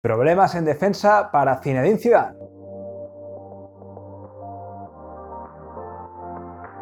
Problemas en defensa para Zinedine Zidane.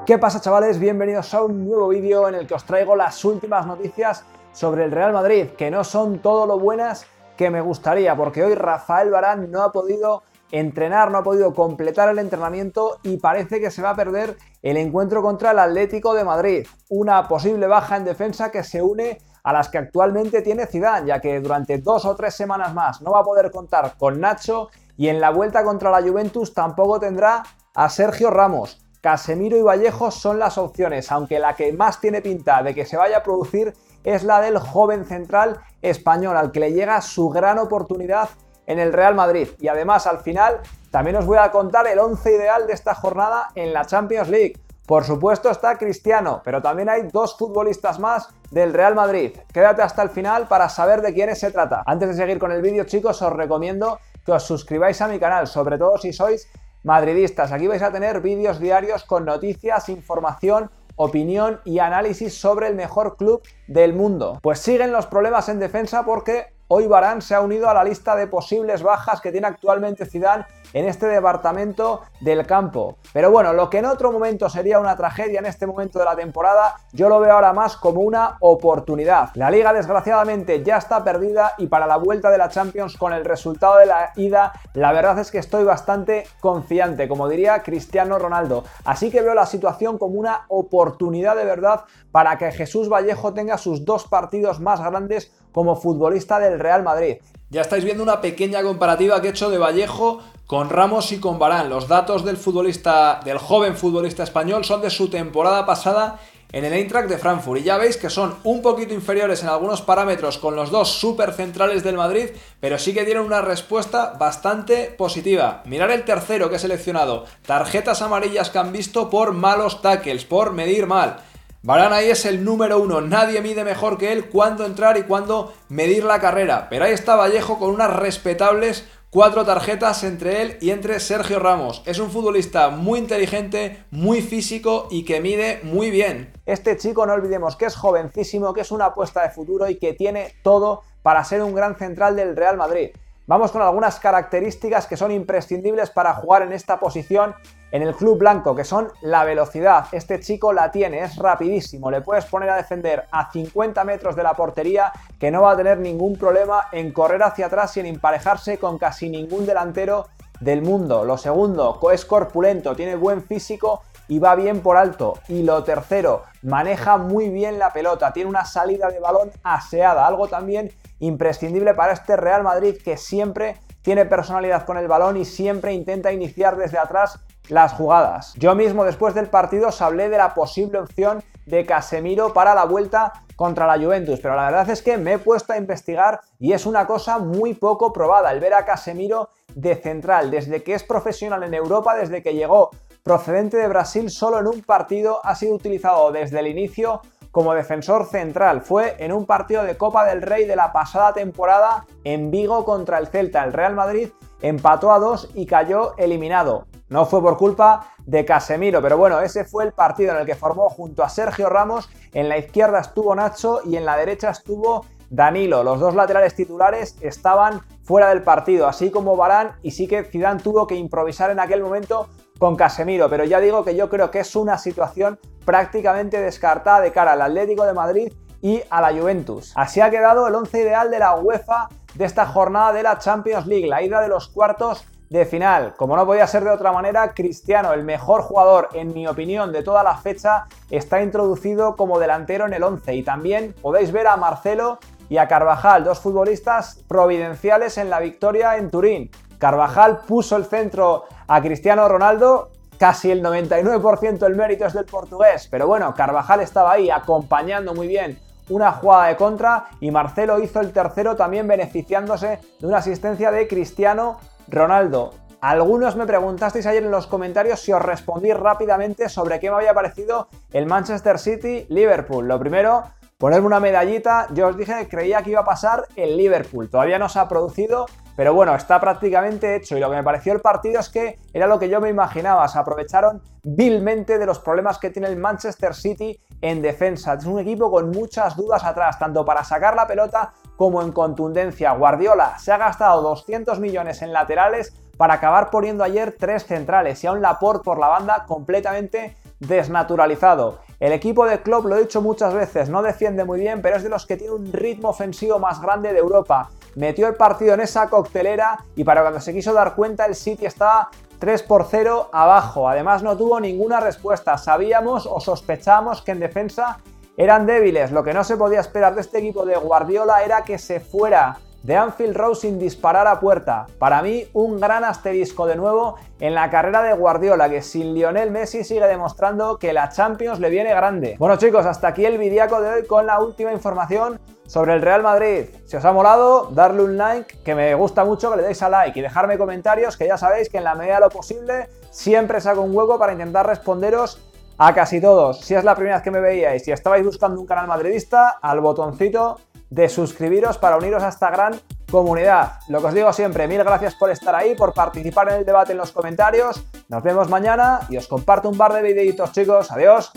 ¿Qué pasa, chavales? Bienvenidos a un nuevo vídeo en el que os traigo las últimas noticias sobre el Real Madrid, que no son todo lo buenas que me gustaría, porque hoy Raphaël Varane no ha podido entrenar, no ha podido completar el entrenamiento y parece que se va a perder el encuentro contra el Atlético de Madrid. Una posible baja en defensa que se une a las que actualmente tiene Zidane, ya que durante 2 o 3 semanas más no va a poder contar con Nacho y en la vuelta contra la Juventus tampoco tendrá a Sergio Ramos. Casemiro y Vallejo son las opciones, aunque la que más tiene pinta de que se vaya a producir es la del joven central español, al que le llega su gran oportunidad en el Real Madrid. Y además, al final, también os voy a contar el 11 ideal de esta jornada en la Champions League. Por supuesto está Cristiano, pero también hay 2 futbolistas más del Real Madrid. Quédate hasta el final para saber de quiénes se trata. Antes de seguir con el vídeo, chicos, os recomiendo que os suscribáis a mi canal, sobre todo si sois madridistas. Aquí vais a tener vídeos diarios con noticias, información, opinión y análisis sobre el mejor club del mundo. Pues siguen los problemas en defensa porque hoy Varane se ha unido a la lista de posibles bajas que tiene actualmente Zidane en este departamento del campo. Pero bueno, lo que en otro momento sería una tragedia en este momento de la temporada, yo lo veo ahora más como una oportunidad. La Liga, desgraciadamente, ya está perdida y para la vuelta de la Champions, con el resultado de la ida, la verdad es que estoy bastante confiante, como diría Cristiano Ronaldo. Así que veo la situación como una oportunidad de verdad para que Jesús Vallejo tenga sus 2 partidos más grandes como futbolista del Real Madrid. Ya estáis viendo una pequeña comparativa que he hecho de Vallejo con Ramos y con Varane. Los datos del joven futbolista español son de su temporada pasada en el Eintracht de Frankfurt, y ya veis que son un poquito inferiores en algunos parámetros con los 2 supercentrales del Madrid, pero sí que tienen una respuesta bastante positiva. Mirad el tercero que he seleccionado, tarjetas amarillas que han visto por malos tackles, por medir mal. Varane ahí es el número 1, nadie mide mejor que él cuándo entrar y cuándo medir la carrera, pero ahí está Vallejo con unas respetables 4 tarjetas entre él y entre Sergio Ramos. Es un futbolista muy inteligente, muy físico y que mide muy bien. Este chico, no olvidemos que es jovencísimo, que es una apuesta de futuro y que tiene todo para ser un gran central del Real Madrid. Vamos con algunas características que son imprescindibles para jugar en esta posición en el club blanco, que son la velocidad. Este chico la tiene, es rapidísimo, le puedes poner a defender a 50 metros de la portería que no va a tener ningún problema en correr hacia atrás y en emparejarse con casi ningún delantero del mundo. Lo segundo, es corpulento, tiene buen físico y va bien por alto. Y lo tercero, maneja muy bien la pelota, tiene una salida de balón aseada, algo también imprescindible para este Real Madrid, que siempre tiene personalidad con el balón y siempre intenta iniciar desde atrás las jugadas. Yo mismo, después del partido, os hablé de la posible opción de Casemiro para la vuelta contra la Juventus, pero la verdad es que me he puesto a investigar y es una cosa muy poco probada el ver a Casemiro de central. Desde que es profesional en Europa, desde que llegó procedente de Brasil, solo en un partido ha sido utilizado desde el inicio como defensor central. Fue en un partido de Copa del Rey de la pasada temporada en Vigo contra el Celta. El Real Madrid empató a 2 y cayó eliminado. No fue por culpa de Casemiro, pero bueno, ese fue el partido en el que formó junto a Sergio Ramos. En la izquierda estuvo Nacho y en la derecha estuvo Danilo. Los 2 laterales titulares estaban fuera del partido, así como Varane, y sí que Zidane tuvo que improvisar en aquel momento con Casemiro, pero ya digo que yo creo que es una situación prácticamente descartada de cara al Atlético de Madrid y a la Juventus. Así ha quedado el 11 ideal de la UEFA de esta jornada de la Champions League, la ida de los cuartos de final. Como no podía ser de otra manera, Cristiano, el mejor jugador, en mi opinión, de toda la fecha, está introducido como delantero en el 11, y también podéis ver a Marcelo y a Carvajal, 2 futbolistas providenciales en la victoria en Turín. Carvajal puso el centro a Cristiano Ronaldo, casi el 99% del mérito es del portugués, pero bueno, Carvajal estaba ahí acompañando muy bien una jugada de contra, y Marcelo hizo el tercero también beneficiándose de una asistencia de Cristiano Ronaldo. Algunos me preguntasteis ayer en los comentarios si os respondí rápidamente sobre qué me había parecido el Manchester City-Liverpool. Lo primero, Ponerme una medallita, yo os dije que creía que iba a pasar el Liverpool, todavía no se ha producido, pero bueno, está prácticamente hecho y lo que me pareció el partido es que era lo que yo me imaginaba, se aprovecharon vilmente de los problemas que tiene el Manchester City en defensa, es un equipo con muchas dudas atrás, tanto para sacar la pelota como en contundencia. Guardiola se ha gastado 200 millones en laterales para acabar poniendo ayer 3 centrales y a un Laporte por la banda completamente desnaturalizado. El equipo de Klopp, lo he dicho muchas veces, no defiende muy bien, pero es de los que tiene un ritmo ofensivo más grande de Europa. Metió el partido en esa coctelera y para cuando se quiso dar cuenta el City estaba 3-0 abajo. Además no tuvo ninguna respuesta, sabíamos o sospechábamos que en defensa eran débiles. Lo que no se podía esperar de este equipo de Guardiola era que se fuera de Anfield Road sin disparar a puerta. Para mí, un gran asterisco de nuevo en la carrera de Guardiola, que sin Lionel Messi sigue demostrando que la Champions le viene grande. Bueno chicos, hasta aquí el videaco de hoy con la última información sobre el Real Madrid. Si os ha molado, darle un like, que me gusta mucho que le deis a like, y dejarme comentarios, que ya sabéis que en la medida de lo posible siempre saco un hueco para intentar responderos a casi todos. Si es la primera vez que me veíais y si estabais buscando un canal madridista, al botoncito de suscribiros para uniros a esta gran comunidad. Lo que os digo siempre, mil gracias por estar ahí, por participar en el debate en los comentarios. Nos vemos mañana y os comparto un par de videitos, chicos. Adiós.